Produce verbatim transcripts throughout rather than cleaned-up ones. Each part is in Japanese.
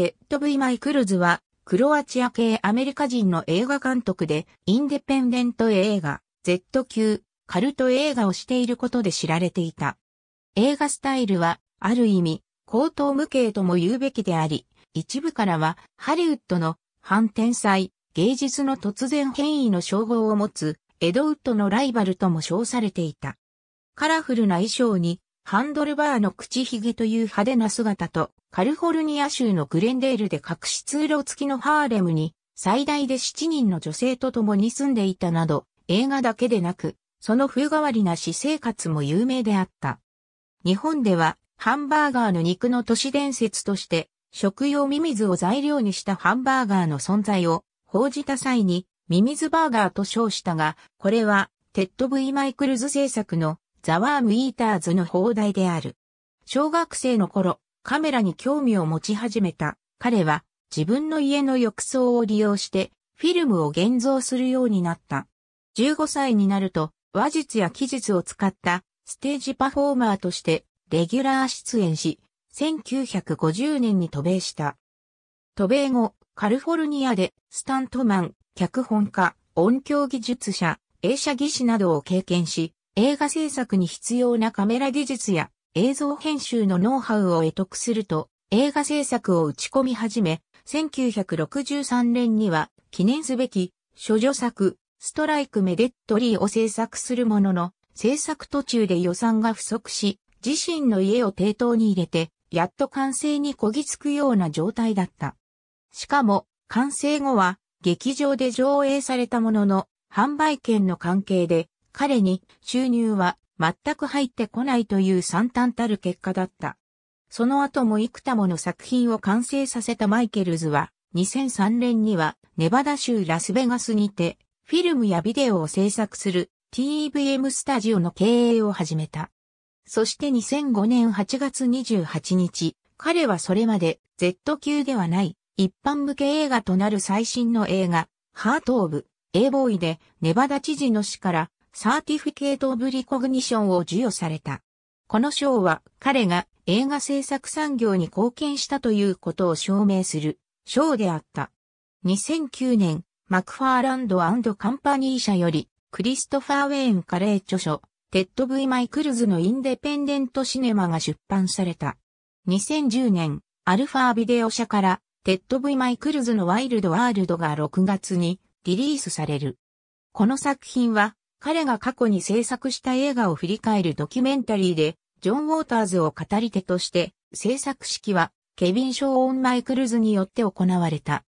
テッド・ブイ・マイクルズは、クロアチア系アメリカ人の映画監督で、インデペンデント映画、Z 級、カルト映画をしていることで知られていた。映画スタイルは、ある意味、荒唐無稽とも言うべきであり、一部からは、ハリウッドの、反天才、芸術の突然変異の称号を持つ、エドウッドのライバルとも称されていた。カラフルな衣装に、ハンドルバーの口ひげという派手な姿と、カリフォルニア州のグレンデールで隠し通路付きのハーレムに、最大でしちにんの女性と共に住んでいたなど、映画だけでなく、その風変わりな私生活も有名であった。日本では、ハンバーガーの肉の都市伝説として、食用ミミズを材料にしたハンバーガーの存在を報じた際に、ミミズバーガーと称したが、これは、テッド・ブイ・マイクルズ制作の、ザ・ワーム・イーターズの放題である。小学生の頃、カメラに興味を持ち始めた。彼は、自分の家の浴槽を利用して、フィルムを現像するようになった。じゅうごさいになると、話術や技術を使った、ステージパフォーマーとして、レギュラー出演し、せんきゅうひゃくごじゅうねんに渡米した。渡米後、カリフォルニアで、スタントマン、脚本家、音響技術者、映写技師などを経験し、映画制作に必要なカメラ技術や映像編集のノウハウを得得すると映画制作を打ち込み始め、せんきゅうひゃくろくじゅうさんねんには記念すべき処女作ストライクメデッドリーを制作するものの、制作途中で予算が不足し、自身の家を抵当に入れて、やっと完成にこぎつくような状態だった。しかも完成後は劇場で上映されたものの、販売権の関係で、彼に収入は全く入ってこないという惨憺たる結果だった。その後も幾多もの作品を完成させたマイケルズはにせんさんねんにはネバダ州ラスベガスにてフィルムやビデオを制作する ティーブイエム スタジオの経営を始めた。そしてにせんごねんはちがつにじゅうはちにち、彼はそれまで Z 級ではない一般向け映画となる最新の映画 Heart of A Boy でネバダ知事の死からサーティフィケート・オブ・リコグニションを授与された。この賞は彼が映画制作産業に貢献したということを証明する賞であった。にせんきゅうねん、マクファーランド&カンパニー社よりクリストファー・ウェインカレー著書、テッド・ブイ・マイクルズのインデペンデント・シネマが出版された。にせんじゅうねん、アルファビデオ社からテッド・ブイ・マイクルズのワイルド・ワールドがろくがつにリリースされる。この作品は彼が過去に制作した映画を振り返るドキュメンタリーで、ジョン・ウォーターズを語り手として、制作式はケビン・ショーン・マイクルズによって行われた。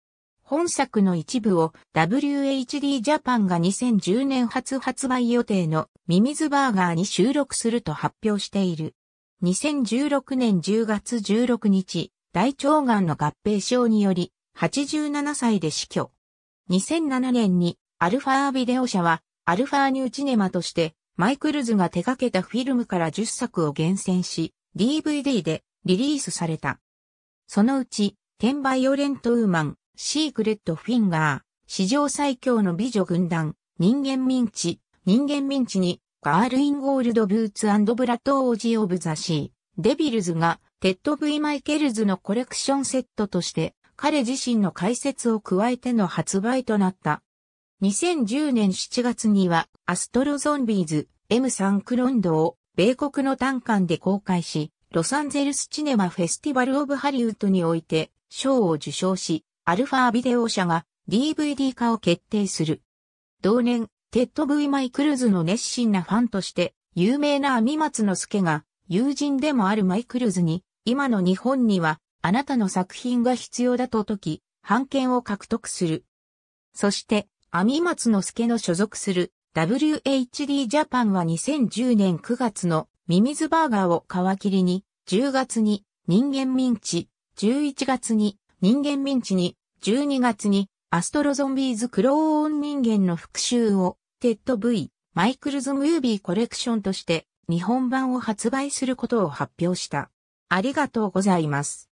本作の一部を ダブリューエイチディー ジャパンがにせんじゅうねん初発売予定のミミズバーガーに収録すると発表している。にせんじゅうろくねんじゅうがつじゅうろくにち、大腸がんの合併症により、はちじゅうななさいで死去。にせんななねんにアルファビデオ社は、アルファニューチネマとして、マイクルズが手掛けたフィルムからじゅっさくを厳選し、ディーブイディー でリリースされた。そのうち、テン・バイオレント・ウーマン、シークレット・フィンガー、史上最強の美女軍団、人間ミンチ、人間ミンチに、ガール・イン・ゴールド・ブーツ&ブラッド・オージ・オブ・ザ・シー、デビルズが、テッド・ブイ・マイケルズのコレクションセットとして、彼自身の解説を加えての発売となった。にせんじゅうねんしちがつにはアストロゾンビーズ エムスリー クロンドを米国の単館で公開し、ロサンゼルスチネマフェスティバルオブハリウッドにおいて賞を受賞し、アルファビデオ社が ディーブイディー 化を決定する。同年、テッド・ブイ・マイクルズの熱心なファンとして、有名な網松之助が友人でもあるマイクルズに、今の日本にはあなたの作品が必要だと説き、版権を獲得する。そして、網松之助の所属する ダブリューエイチディー ジャパンはにせんじゅうねんくがつのミミズバーガーを皮切りに、じゅうがつに人間ミンチ、じゅういちがつに人間ミンチに、じゅうにがつにアストロゾンビーズクローン人間の復讐をテッド ブイ マイクルズムービーコレクションとして日本版を発売することを発表した。ありがとうございます。